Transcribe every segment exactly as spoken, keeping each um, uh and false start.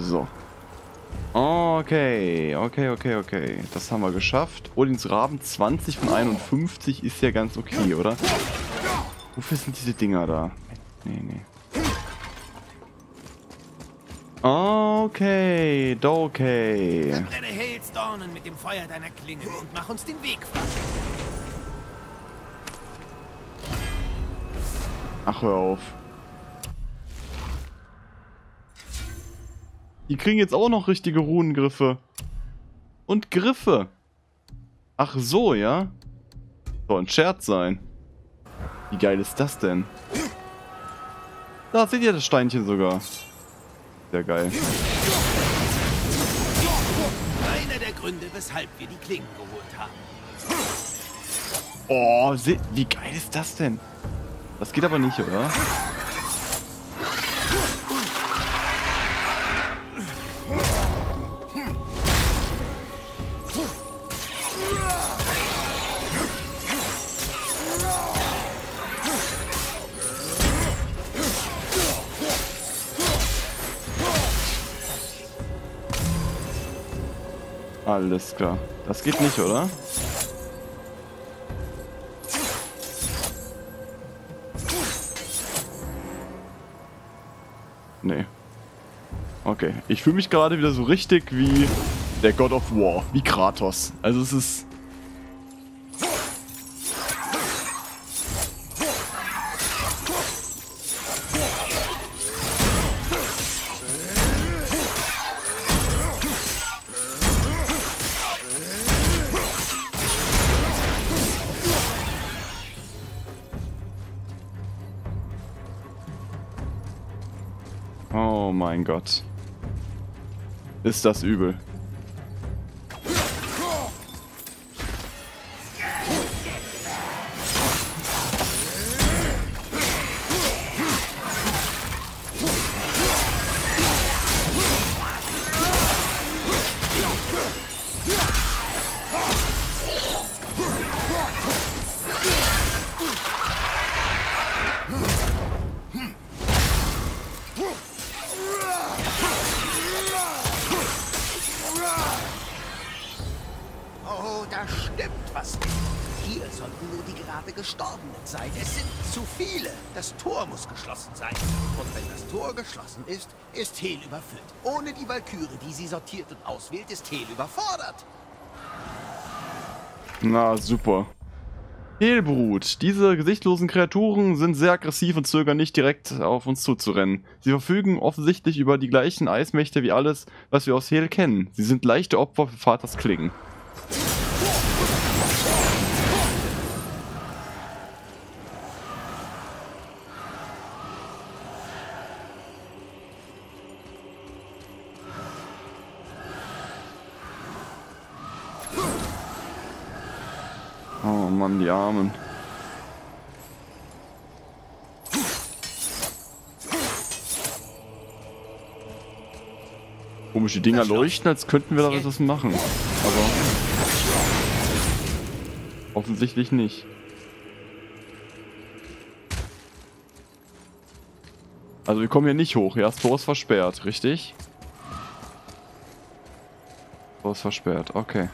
So. Okay, okay, okay, okay. Das haben wir geschafft. Odins Raben, zwanzig von einundfünfzig ist ja ganz okay, oder? Wofür sind diese Dinger da? Nee, nee. Okay, okay. Verbrenne Hels Dornen mit dem Feuer deiner Klinge und mach uns den Weg frei. Ach, hör auf. Die kriegen jetzt auch noch richtige Runengriffe. Und Griffe. Ach so, ja? Soll ein Scherz sein. Wie geil ist das denn? Da seht ihr das Steinchen sogar. Sehr geil. Einer der Gründe, weshalb wir die Klingen geholt haben. Oh, seht, wie geil ist das denn? Das geht aber nicht, oder? Alles klar. Das geht nicht, oder? Nee. Okay. Ich fühle mich gerade wieder so richtig wie der God of War. Wie Kratos. Also es ist... Oh mein Gott. Ist das übel. Ist, ist Hel überfüllt. Ohne die Walküre, die sie sortiert und auswählt, ist Hel überfordert. Na, super. Helbrut. Diese gesichtlosen Kreaturen sind sehr aggressiv und zögern nicht, direkt auf uns zuzurennen. Sie verfügen offensichtlich über die gleichen Eismächte wie alles, was wir aus Hel kennen. Sie sind leichte Opfer für Vaters Klingen. Mann, die Armen. Komische Dinger leuchten, als könnten wir da etwas machen. Aber offensichtlich nicht. Also wir kommen hier nicht hoch. Ja, das Tor ist versperrt, richtig? Das Tor ist versperrt, okay.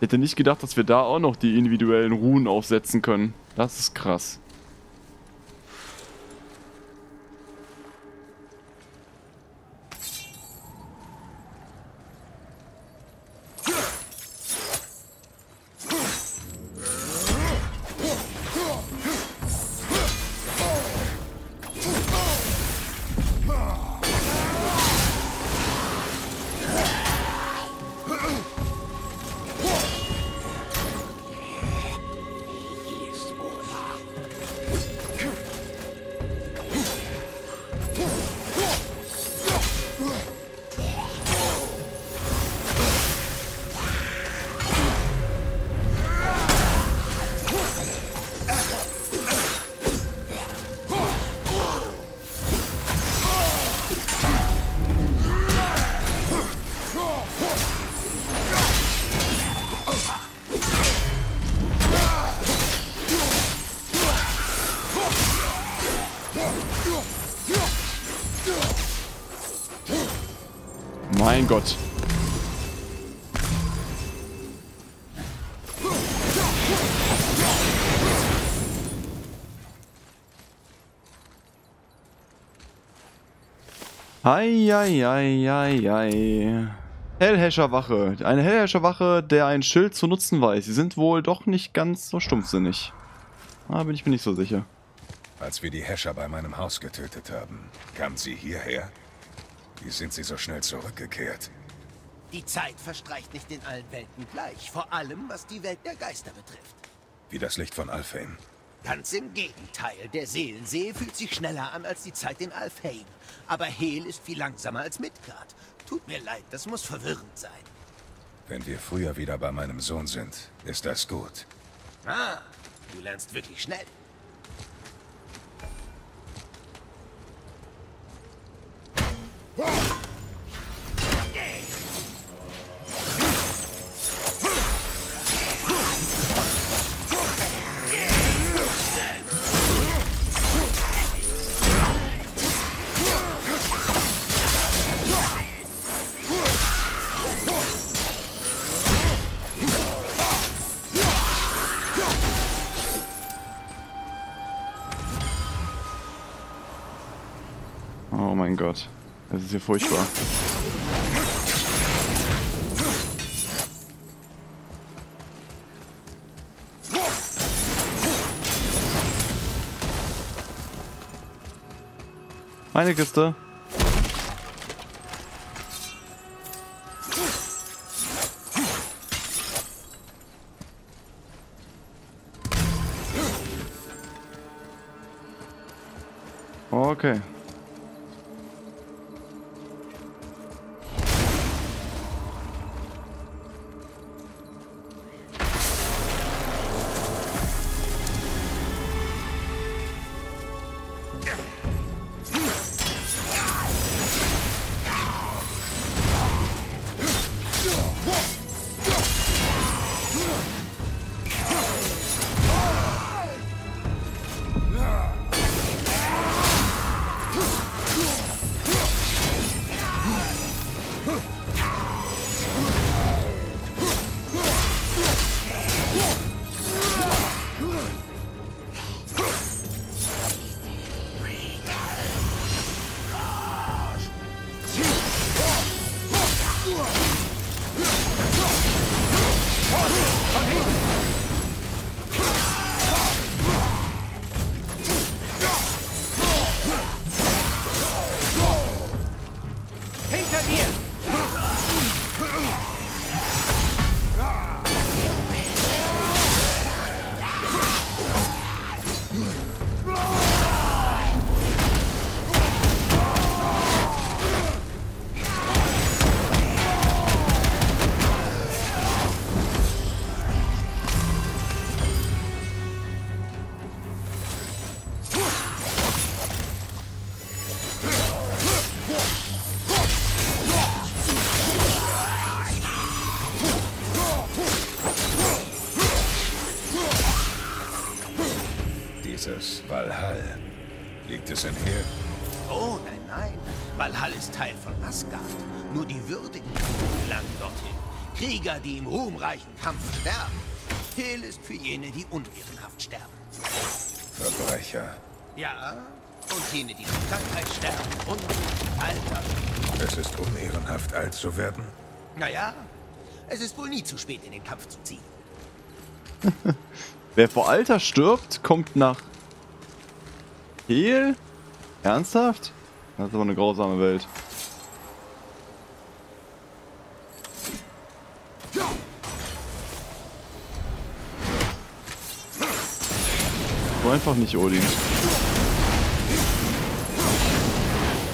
Ich hätte nicht gedacht, dass wir da auch noch die individuellen Runen aufsetzen können. Das ist krass. Mein Gott. Eieieiei. Hellhäscherwache. Eine Hellhäscherwache, der ein Schild zu nutzen weiß. Sie sind wohl doch nicht ganz so stumpfsinnig. Da bin ich mir nicht so sicher. Als wir die Häscher bei meinem Haus getötet haben, kamen sie hierher? Wie sind sie so schnell zurückgekehrt? Die Zeit verstreicht nicht in allen Welten gleich, vor allem was die Welt der Geister betrifft. Wie das Licht von Alfheim. Ganz im Gegenteil, der Seelensee fühlt sich schneller an als die Zeit in Alfheim. Aber Hel ist viel langsamer als Midgard. Tut mir leid, das muss verwirrend sein. Wenn wir früher wieder bei meinem Sohn sind, ist das gut. Ah, du lernst wirklich schnell. Oh mein Gott, das ist ja furchtbar. Meine Kiste. Okay. Dieses Walhall. Liegt es in Hel? Oh, nein, nein. Walhall ist Teil von Asgard. Nur die Würdigen gelangen dorthin. Krieger, die im ruhmreichen Kampf sterben. Hel ist für jene, die unehrenhaft sterben. Verbrecher. Ja, und jene, die durch Krankheit sterben und Alter. Es ist unehrenhaft, alt zu werden? Naja, es ist wohl nie zu spät, in den Kampf zu ziehen. Wer vor Alter stirbt, kommt nach Hel? Ernsthaft? Das ist aber eine grausame Welt. So einfach nicht, Odin.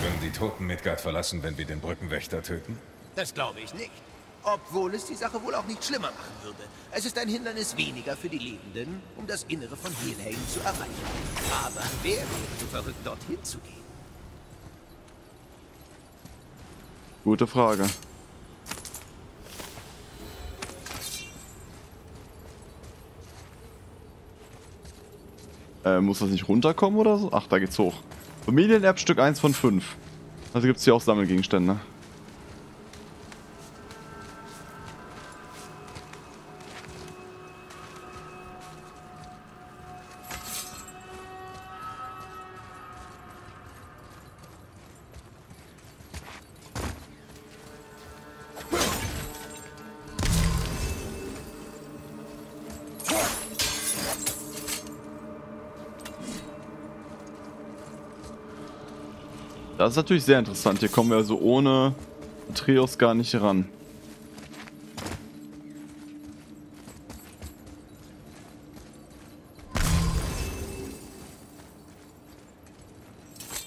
Können die Toten Midgard verlassen, wenn wir den Brückenwächter töten? Das glaube ich nicht. Obwohl es die Sache wohl auch nicht schlimmer machen würde. Es ist ein Hindernis weniger für die Lebenden, um das Innere von Hel zu erreichen. Aber wer wäre so verrückt, dorthin zu gehen? Gute Frage. Äh, muss das nicht runterkommen oder so? Ach, da geht's hoch. Familienerbstück eins von fünf. Also gibt's hier auch Sammelgegenstände. Das ist natürlich sehr interessant. Hier kommen wir also ohne Atreus gar nicht ran.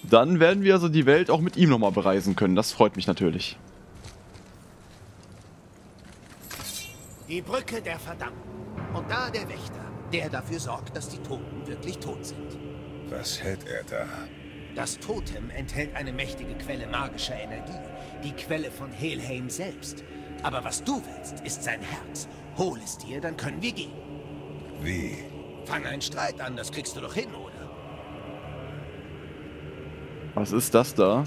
Dann werden wir also die Welt auch mit ihm nochmal bereisen können. Das freut mich natürlich. Die Brücke der Verdammten. Und da der Wächter, der dafür sorgt, dass die Toten wirklich tot sind. Was hält er da? Das Totem enthält eine mächtige Quelle magischer Energie. Die Quelle von Helheim selbst. Aber was du willst, ist sein Herz. Hol es dir, dann können wir gehen. Wie? Fang einen Streit an, das kriegst du doch hin, oder? Was ist das da?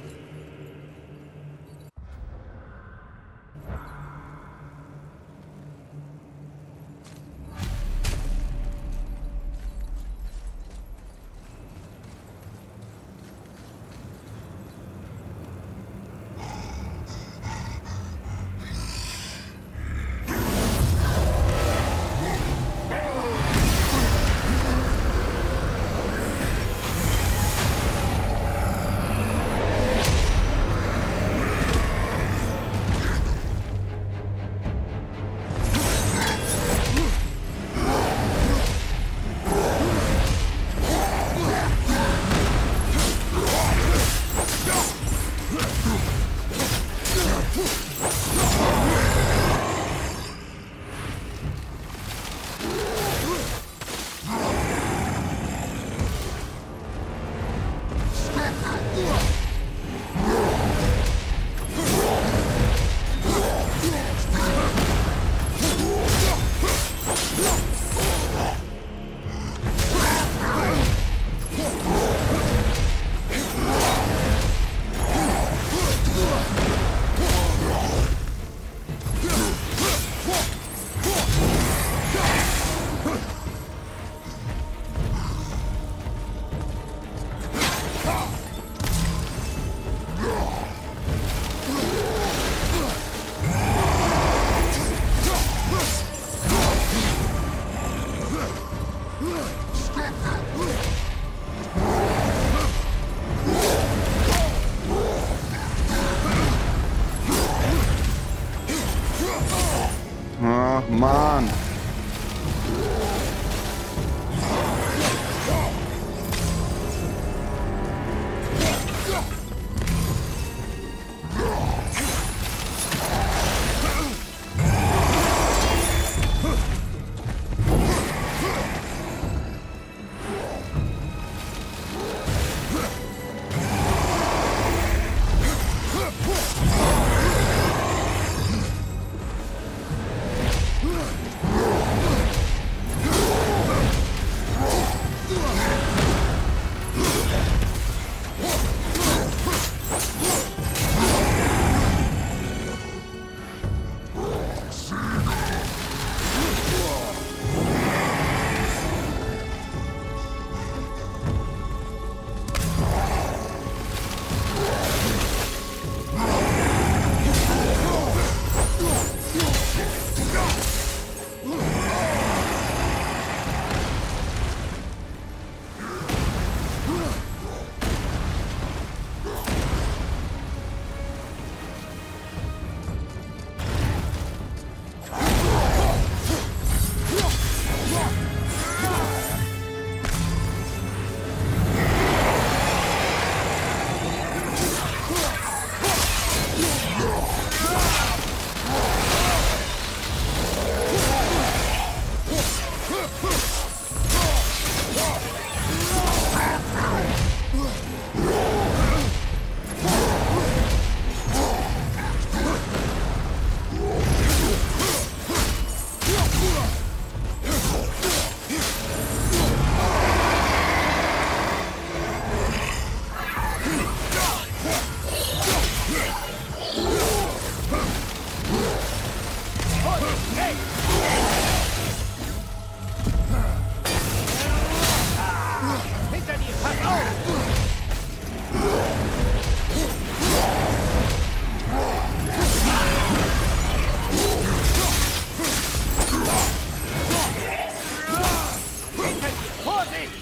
Vorsicht!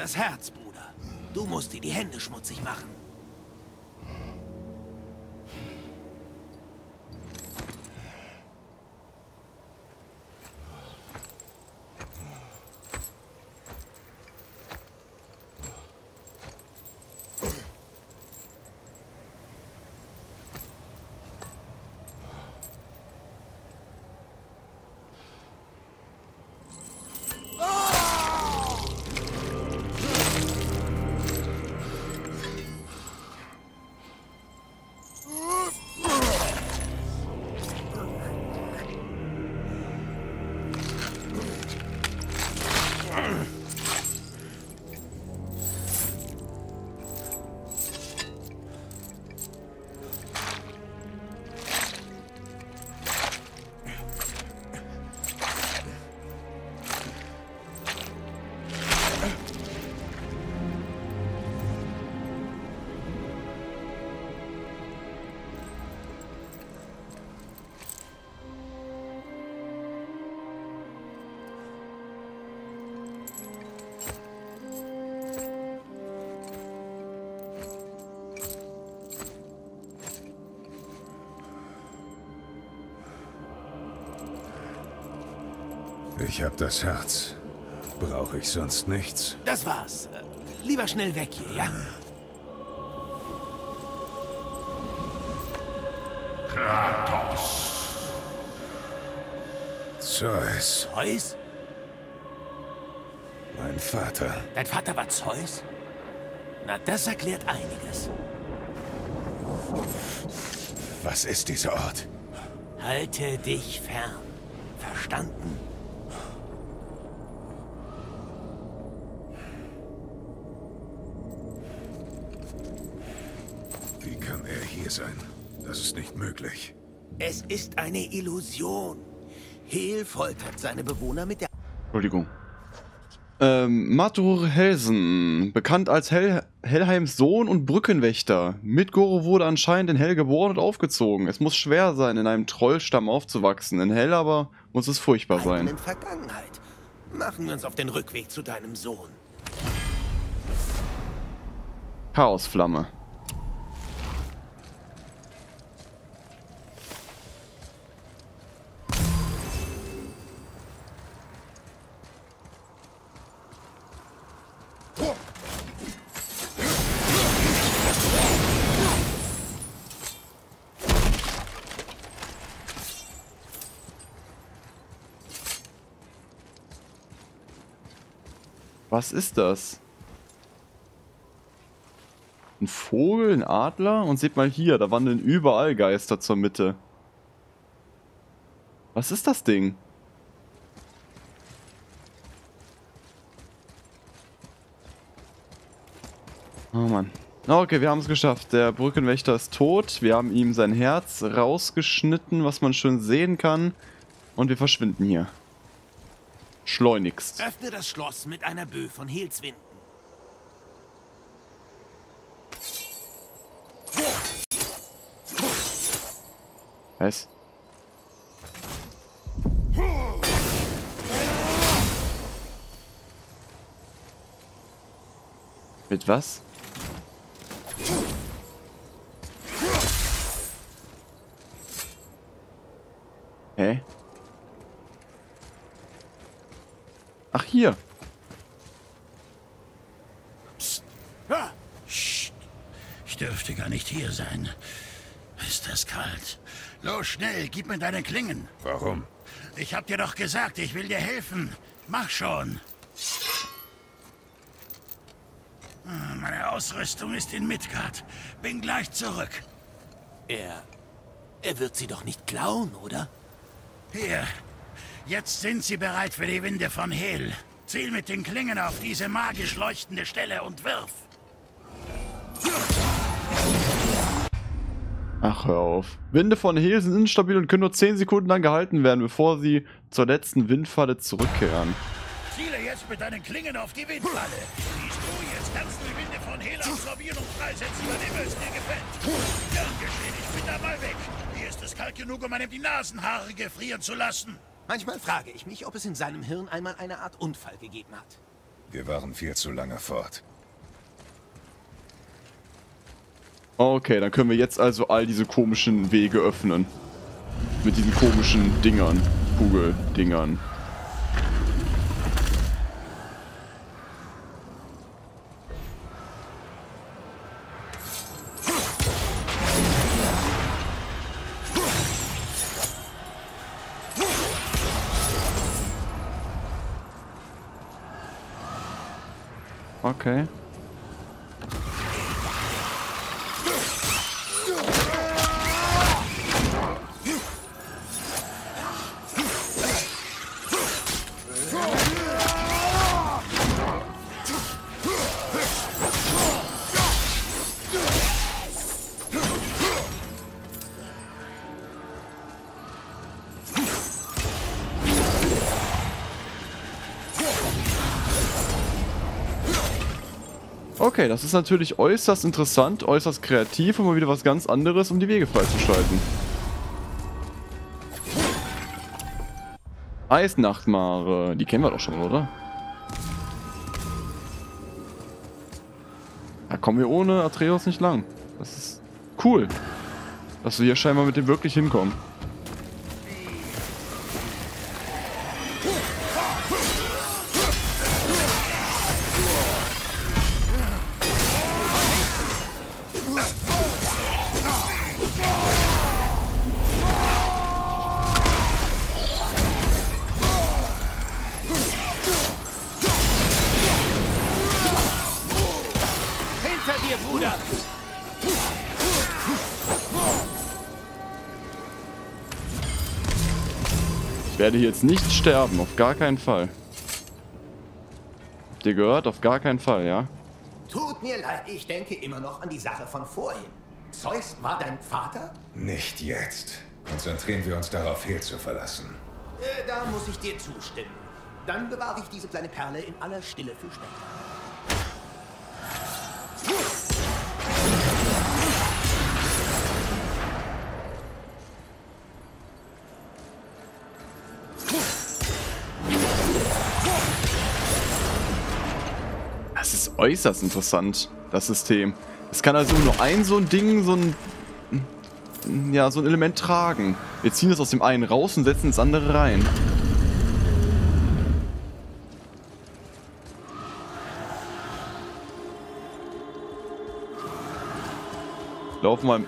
das Herz, Bruder. Du musst dir die Hände schmutzig machen. Ich hab das Herz. Brauche ich sonst nichts? Das war's. Lieber schnell weg hier, ja? Kratos. Zeus. Zeus? Mein Vater. Dein Vater war Zeus? Na, das erklärt einiges. Was ist dieser Ort? Halte dich fern. Verstanden? Sein. Das ist nicht möglich. Es ist eine Illusion. Hel foltert seine Bewohner mit der... Entschuldigung. Ähm, Matur Helsen, bekannt als Hel Helheims Sohn und Brückenwächter. Midgard wurde anscheinend in Hel geboren und aufgezogen. Es muss schwer sein, in einem Trollstamm aufzuwachsen. In Hel aber muss es furchtbar sein. In Vergangenheit. Machen wir uns auf den Rückweg zu deinem Sohn. Chaosflamme. Was ist das? Ein Vogel, ein Adler? Und seht mal hier, da wandeln überall Geister zur Mitte. Was ist das Ding? Oh Mann. Okay, wir haben es geschafft. Der Brückenwächter ist tot. Wir haben ihm sein Herz rausgeschnitten, was man schön sehen kann. Und wir verschwinden hier. Schleunigst. Öffne das Schloss mit einer Bö von Helswinden. Was? Mit was? Hä? Ach, hier. Psst. Ah. Psst. Ich dürfte gar nicht hier sein. Ist das kalt? Los, schnell, gib mir deine Klingen. Warum? Ich hab dir doch gesagt, ich will dir helfen. Mach schon. Meine Ausrüstung ist in Midgard. Bin gleich zurück. Er... Er wird sie doch nicht klauen, oder? Hier... Jetzt sind sie bereit für die Winde von Hel. Ziel mit den Klingen auf diese magisch leuchtende Stelle und wirf. Ach, hör auf. Winde von Hel sind instabil und können nur zehn Sekunden lang gehalten werden, bevor sie zur letzten Windfalle zurückkehren. Ziele jetzt mit deinen Klingen auf die Windfalle. Siehst du, jetzt kannst du die Winde von Hel absorbieren und freisetzen, wenn es dir gefällt. Ja, geschehen, ich bin dabei weg. Hier ist es kalt genug, um einem die Nasenhaare gefrieren zu lassen. Manchmal frage ich mich, ob es in seinem Hirn einmal eine Art Unfall gegeben hat. Wir waren viel zu lange fort. Okay, dann können wir jetzt also all diese komischen Wege öffnen. Mit diesen komischen Dingern. Kugeldingern. Okay. Okay, das ist natürlich äußerst interessant, äußerst kreativ und mal wieder was ganz anderes, um die Wege freizuschalten. Eisnachtmare, die kennen wir doch schon, oder? Da kommen wir ohne Atreus nicht lang. Das ist cool, dass wir hier scheinbar mit dem wirklich hinkommen. Ich werde hier jetzt nicht sterben, auf gar keinen Fall. Habt ihr gehört? Auf gar keinen Fall, ja? Tut mir leid, ich denke immer noch an die Sache von vorhin. Zeus war dein Vater? Nicht jetzt. Konzentrieren wir uns darauf, Hel zu verlassen. Äh, da muss ich dir zustimmen. Dann bewahre ich diese kleine Perle in aller Stille für später. Äußerst interessant, das System. Es kann also nur ein so ein Ding, so ein... Ja, so ein Element tragen. Wir ziehen es aus dem einen raus und setzen das andere rein. Lauf mal...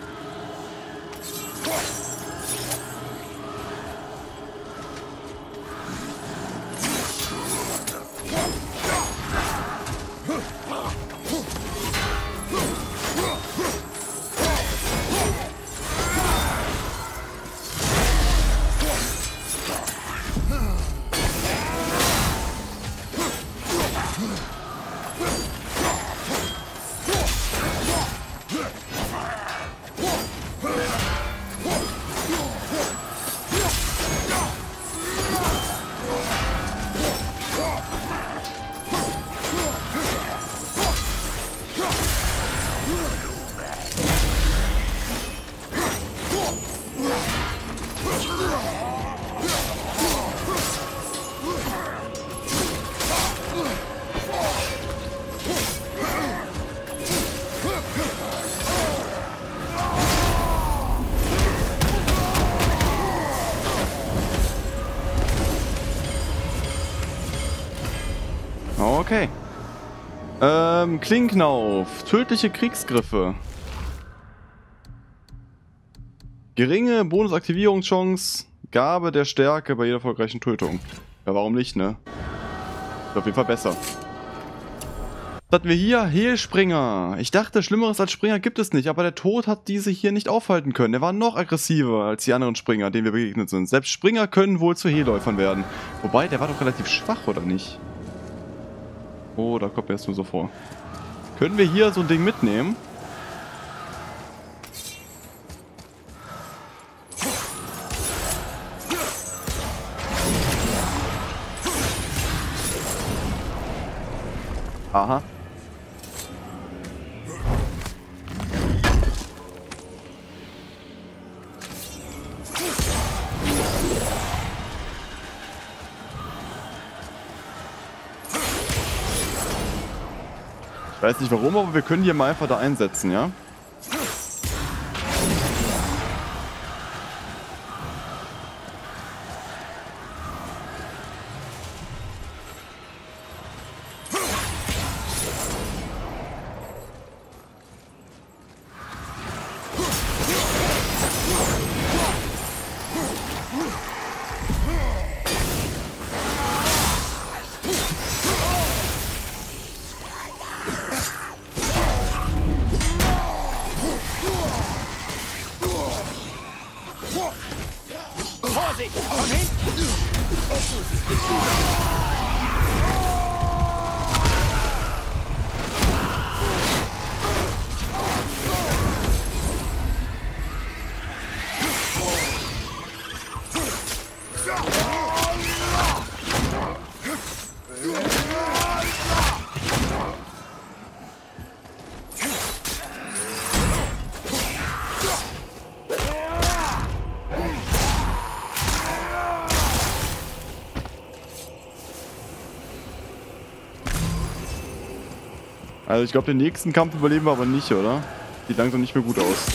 Okay. Ähm, Klinknauf. Tödliche Kriegsgriffe. Geringe Bonusaktivierungschance. Gabe der Stärke bei jeder erfolgreichen Tötung. Ja, warum nicht, ne? Ist auf jeden Fall besser. Was hatten wir hier? Hehlspringer. Ich dachte, Schlimmeres als Springer gibt es nicht, aber der Tod hat diese hier nicht aufhalten können. Er war noch aggressiver als die anderen Springer, denen wir begegnet sind. Selbst Springer können wohl zu Hehläufern werden. Wobei, der war doch relativ schwach, oder nicht? Oh, da kommt mir jetzt nur so vor. Können wir hier so ein Ding mitnehmen? Aha. Ich weiß nicht warum, aber wir können die mal einfach da einsetzen, ja? Also ich glaube, den nächsten Kampf überleben wir aber nicht, oder? Sieht langsam nicht mehr gut aus.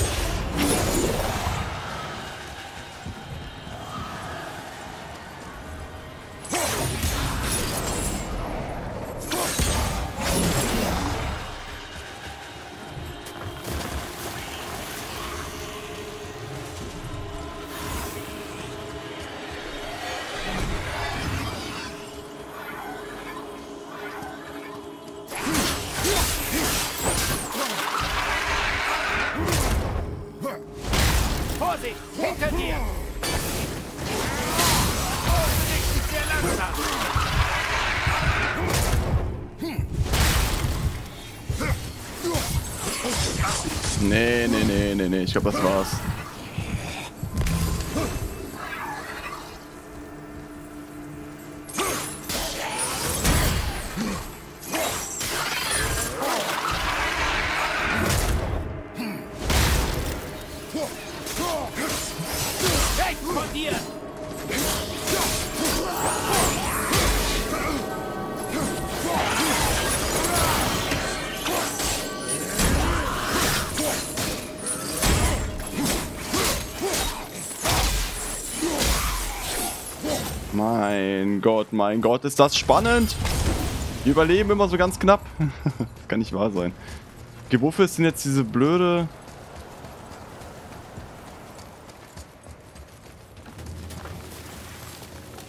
Nee, nee, nee, nee, nee, ich glaube, das war's. Mein Gott, mein Gott, ist das spannend! Wir überleben immer so ganz knapp. Das kann nicht wahr sein. Okay, wofür ist denn jetzt diese blöde...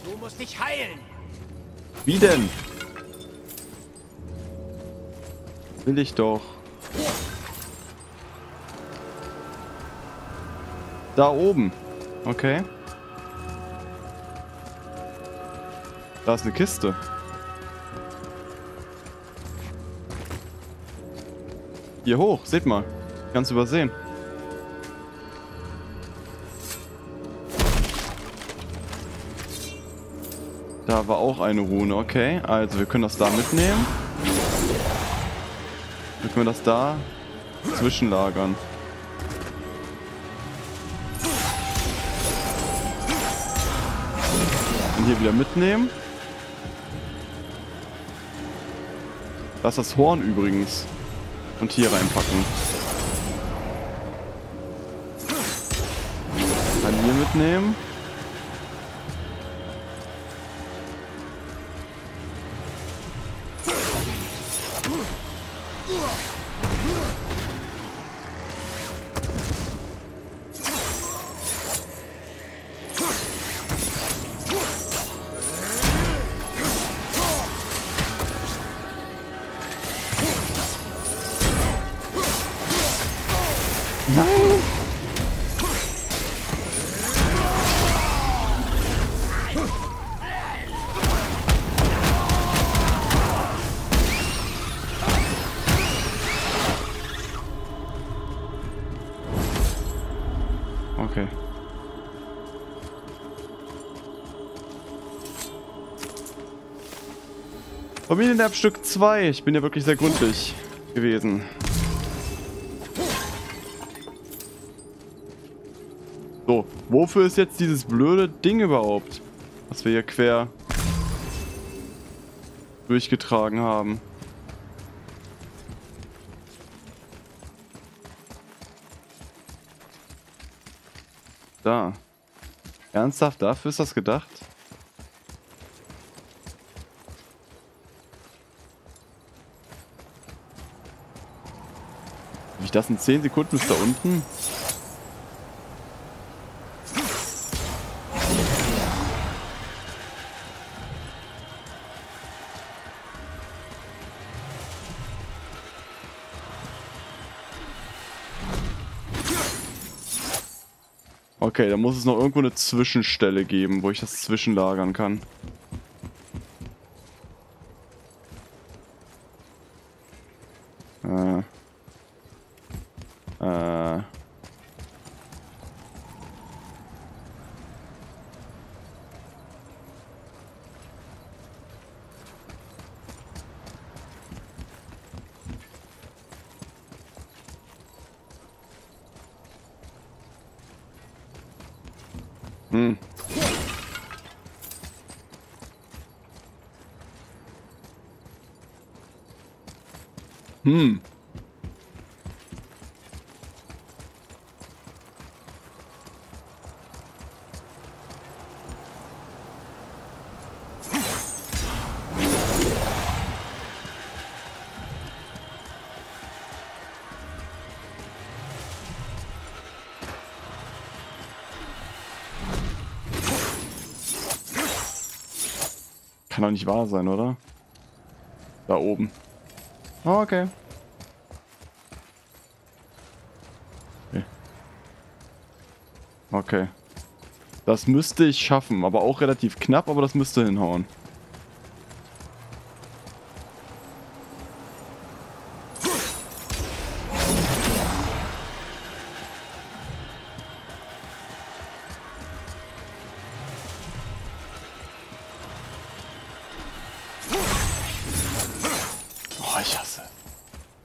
Du musst dich heilen! Wie denn? Will ich doch. Da oben. Okay. Da ist eine Kiste. Hier hoch, seht mal. Ganz übersehen. Da war auch eine Rune, okay. Also wir können das da mitnehmen. Dann können wir das da zwischenlagern. Und hier wieder mitnehmen. Das ist das Horn übrigens. Und hier reinpacken. Dann hier mitnehmen. Okay. Familienerbstück zwei. Ich bin ja wirklich sehr gründlich gewesen. So, wofür ist jetzt dieses blöde Ding überhaupt, was wir hier quer durchgetragen haben? da. Ernsthaft, dafür ist das gedacht? Wie ich das in zehn Sekunden ist da unten? Okay, da muss es noch irgendwo eine Zwischenstelle geben, wo ich das zwischenlagern kann. Äh. Äh. Hm. Hm. Kann doch nicht wahr sein, oder? Da oben. Oh, okay. Okay. Okay. Das müsste ich schaffen, aber auch relativ knapp, aber das müsste hinhauen.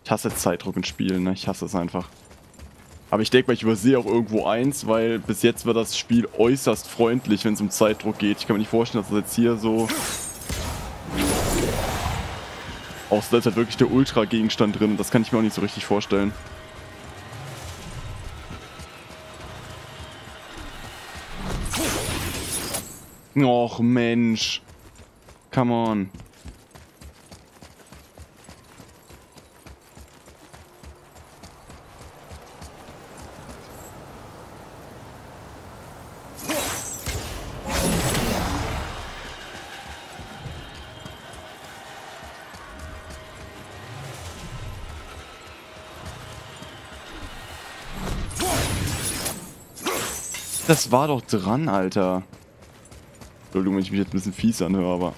Ich hasse Zeitdruck in Spielen, ne? Ich hasse es einfach. Aber ich denke mal, ich übersehe auch irgendwo eins, weil bis jetzt war das Spiel äußerst freundlich, wenn es um Zeitdruck geht. Ich kann mir nicht vorstellen, dass das jetzt hier so... Auch selbst halt wirklich der Ultra-Gegenstand drin, das kann ich mir auch nicht so richtig vorstellen. Och Mensch. Come on. Das war doch dran, Alter. Entschuldigung, wenn ich mich jetzt ein bisschen fies anhöre, aber...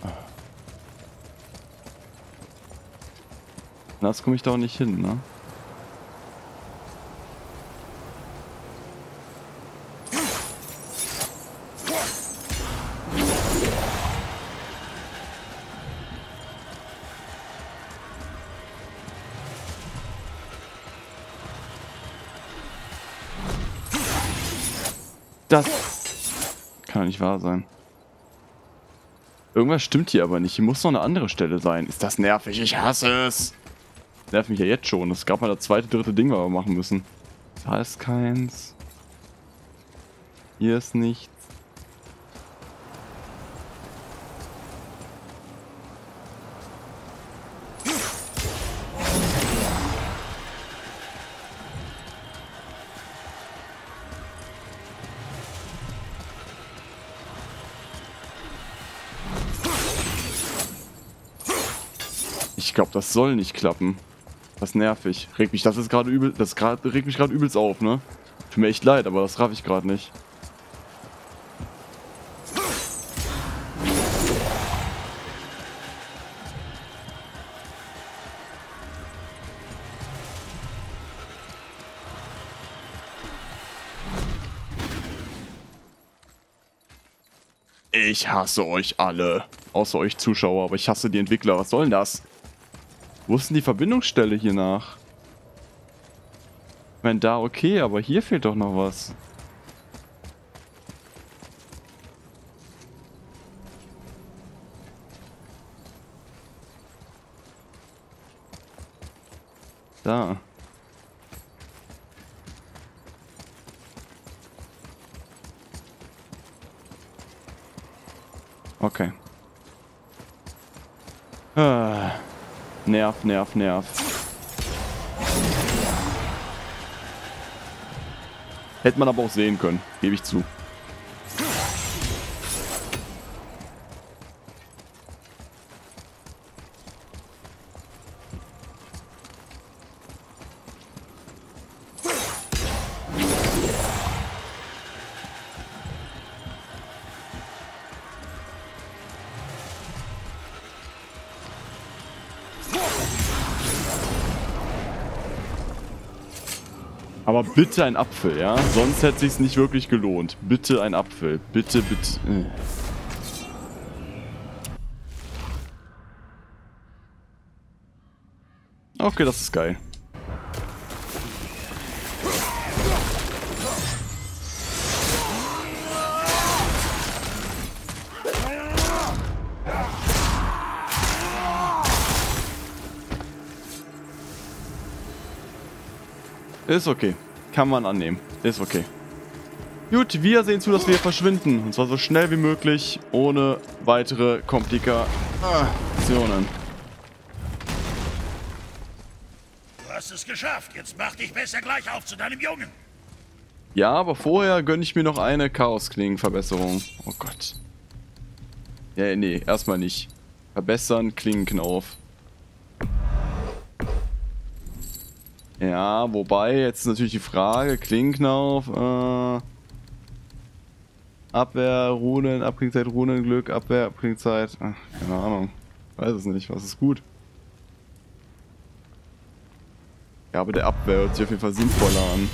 Das komme ich da auch nicht hin, ne? Das kann doch nicht wahr sein. Irgendwas stimmt hier aber nicht. Hier muss noch eine andere Stelle sein. Ist das nervig? Ich hasse es. Nervt mich ja jetzt schon. Das gab mal das zweite, dritte Ding, was wir machen müssen. Da ist keins. Hier ist nichts. Ich glaube, das soll nicht klappen. Das ist nervig. Regt mich, das ist gerade übel. Das grad, regt mich gerade übelst auf, ne? Tut mir echt leid, aber das raff ich gerade nicht. Ich hasse euch alle. Außer euch Zuschauer, aber ich hasse die Entwickler. Was soll denn das? Wo ist denn die Verbindungsstelle hier nach? Ich meine, da okay, aber hier fehlt doch noch was. Da. Okay. Ah, nerv, nerv, nerv. Hätte man aber auch sehen können, gebe ich zu. Aber bitte ein Apfel, ja? Sonst hätte sich's nicht wirklich gelohnt. Bitte ein Apfel. Bitte, bitte. Äh. Okay, das ist geil. Ist okay. Kann man annehmen. Ist okay. Gut, wir sehen zu, dass wir verschwinden. Und zwar so schnell wie möglich, ohne weitere Komplikationen. Du hast es geschafft. Jetzt mach dich besser gleich auf zu deinem Jungen. Ja, aber vorher gönne ich mir noch eine Chaos-Klingen-Verbesserung. Oh Gott. Ja, nee, erstmal nicht. Verbessern, Klingenknauf. Ja, wobei, jetzt ist natürlich die Frage, Klingenknauf, äh, Abwehr, Runen, Abklingzeit, Runen, Glück, Abwehr, Abklingzeit, ach, keine Ahnung, weiß es nicht, was ist gut? Ja, aber der Abwehr hört sich auf jeden Fall sinnvoller an.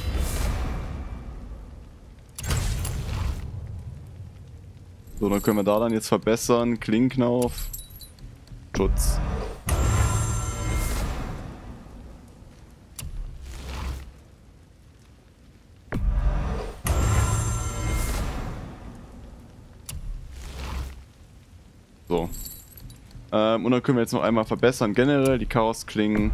So, dann können wir da dann jetzt verbessern, Klingenknauf, Schutz. So. Ähm, und dann können wir jetzt noch einmal verbessern, generell die Chaosklingen.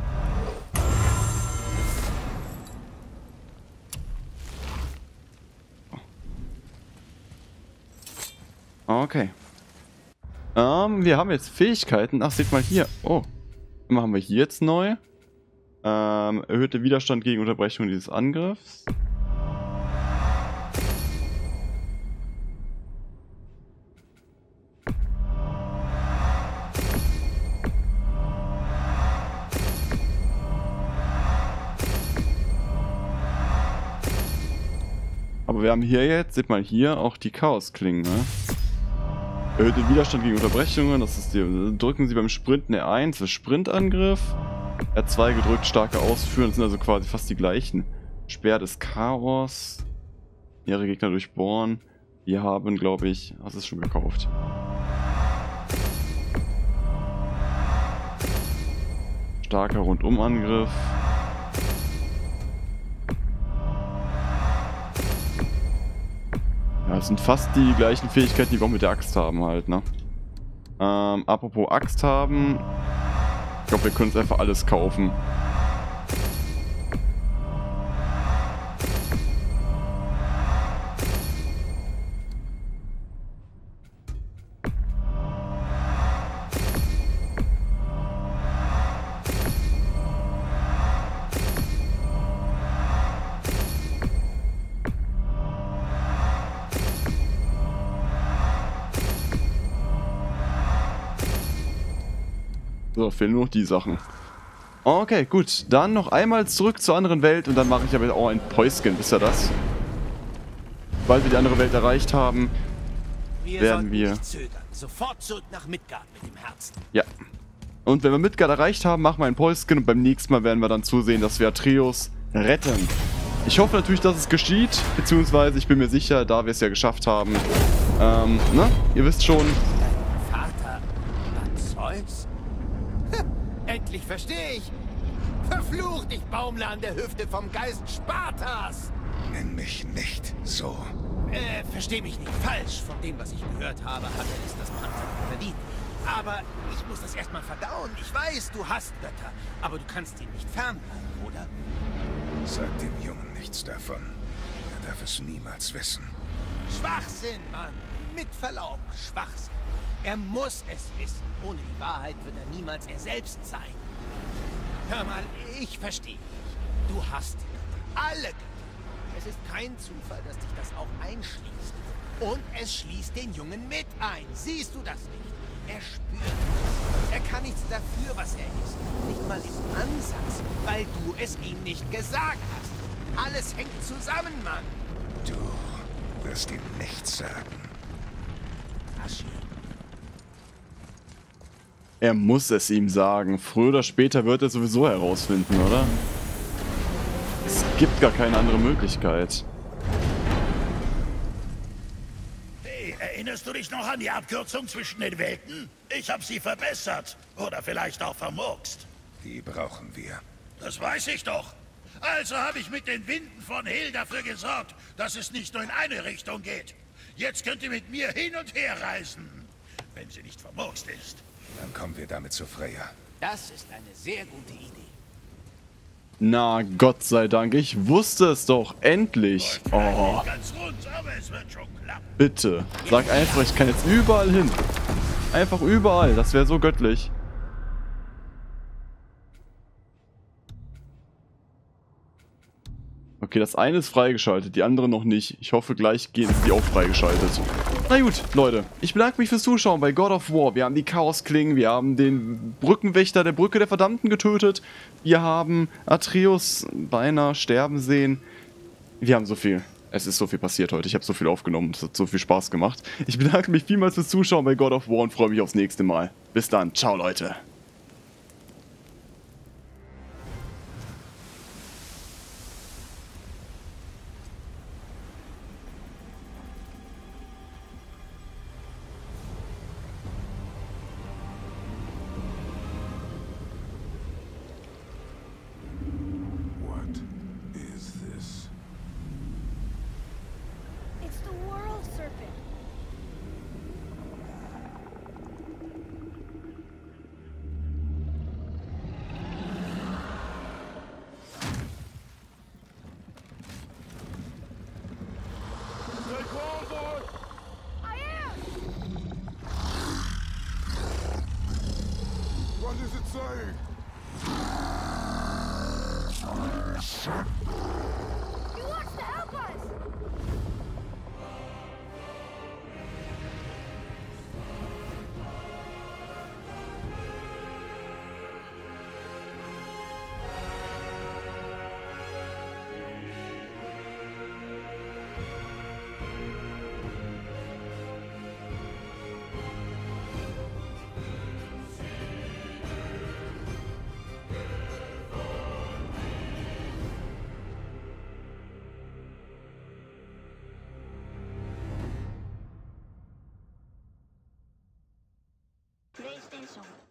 Okay. Ähm, wir haben jetzt Fähigkeiten. Ach, seht mal hier. Oh. Machen wir hier jetzt neu. Ähm, erhöhte Widerstand gegen Unterbrechung dieses Angriffs. Wir haben hier jetzt, seht mal hier, auch die Chaosklingen, ne? Erhöhte Widerstand gegen Unterbrechungen, das ist die. Drücken Sie beim Sprinten R eins für Sprintangriff, R zwei gedrückt, starke Ausführen, das sind also quasi fast die gleichen. Sperr des Chaos, ihre Gegner durchbohren. Wir haben, glaube ich, hast du es schon gekauft. Starker Rundumangriff. Das sind fast die gleichen Fähigkeiten, die wir auch mit der Axt haben halt, ne? Ähm, apropos Axt haben. Ich glaube, wir können uns einfach alles kaufen. So, fehlen nur noch die Sachen. Okay, gut. Dann noch einmal zurück zur anderen Welt und dann mache ich aber auch ein Päuschen, wisst ihr das? Sobald wir die andere Welt erreicht haben, wir werden wir... Nicht zögern. Sofort zurück nach Midgard mit dem Herzen. Ja. Und wenn wir Midgard erreicht haben, machen wir ein Päuschen und beim nächsten Mal werden wir dann zusehen, dass wir Atreus retten. Ich hoffe natürlich, dass es geschieht, beziehungsweise ich bin mir sicher, da wir es ja geschafft haben. Ähm, ne? Ihr wisst schon... Dein Vater war Zeus? Endlich verstehe ich! Verflucht, ich baumle an der Hüfte vom Geist Spartas! Nenn mich nicht so. Äh, versteh mich nicht falsch. Von dem, was ich gehört habe, hatte es das Panzer verdient. Aber ich muss das erstmal verdauen. Ich weiß, du hast Götter, aber du kannst ihn nicht fernhalten, oder? Sag dem Jungen nichts davon. Er darf es niemals wissen. Schwachsinn, Mann! Mit Verlaub, Schwachsinn. Er muss es wissen. Ohne die Wahrheit wird er niemals er selbst sein. Hör mal, ich verstehe dich. Du hast ihn. Alle. Es ist kein Zufall, dass dich das auch einschließt. Und es schließt den Jungen mit ein. Siehst du das nicht? Er spürt es. Er kann nichts dafür, was er ist. Nicht mal im Ansatz, weil du es ihm nicht gesagt hast. Alles hängt zusammen, Mann. Du wirst ihm nichts sagen. Asche. Er muss es ihm sagen. Früher oder später wird er sowieso herausfinden, oder? Es gibt gar keine andere Möglichkeit. Erinnerst du dich noch an die Abkürzung zwischen den Welten? Ich habe sie verbessert. Oder vielleicht auch vermurkst. Die brauchen wir. Das weiß ich doch. Also habe ich mit den Winden von Hel dafür gesorgt, dass es nicht nur in eine Richtung geht. Jetzt könnt ihr mit mir hin und her reisen. Wenn sie nicht vermurkst ist. Dann kommen wir damit zu Freya. Das ist eine sehr gute Idee. Na, Gott sei Dank. Ich wusste es doch. Endlich. Oh. Bitte. Sag einfach, ich kann jetzt überall hin. Einfach überall. Das wäre so göttlich. Okay, das eine ist freigeschaltet, die andere noch nicht. Ich hoffe, gleich geht es die auch freigeschaltet. Na gut, Leute. Ich bedanke mich fürs Zuschauen bei God of War. Wir haben die Chaosklingen, wir haben den Brückenwächter der Brücke der Verdammten getötet. Wir haben Atreus beinahe sterben sehen. Wir haben so viel. Es ist so viel passiert heute. Ich habe so viel aufgenommen. Es hat so viel Spaß gemacht. Ich bedanke mich vielmals fürs Zuschauen bei God of War und freue mich aufs nächste Mal. Bis dann. Ciao, Leute. Station.